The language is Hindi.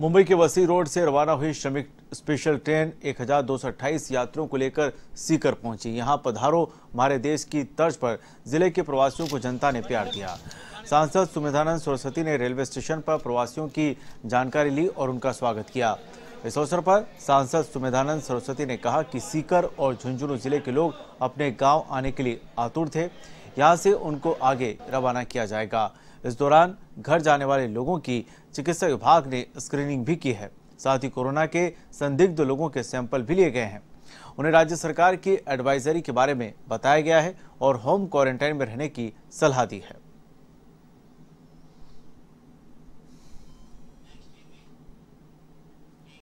मुंबई के वसी रोड से रवाना हुई श्रमिक स्पेशल ट्रेन 1228 यात्रियों को लेकर सीकर पहुंची। यहां पधारो हमारे देश की तर्ज पर जिले के प्रवासियों को जनता ने प्यार दिया। सांसद सुमेधानंद सरस्वती ने रेलवे स्टेशन पर प्रवासियों की जानकारी ली और उनका स्वागत किया। इस अवसर पर सांसद सुमेधानंद सरस्वती ने कहा कि सीकर और झुंझुनू जिले के लोग अपने गाँव आने के लिए आतुर थे। यहाँ से उनको आगे रवाना किया जाएगा। इस दौरान घर जाने वाले लोगों की चिकित्सा विभाग ने स्क्रीनिंग भी की है। साथ ही कोरोना के संदिग्ध लोगों के सैंपल भी लिए गए हैं। उन्हें राज्य सरकार की एडवाइजरी के बारे में बताया गया है और होम क्वारंटाइन में रहने की सलाह दी है।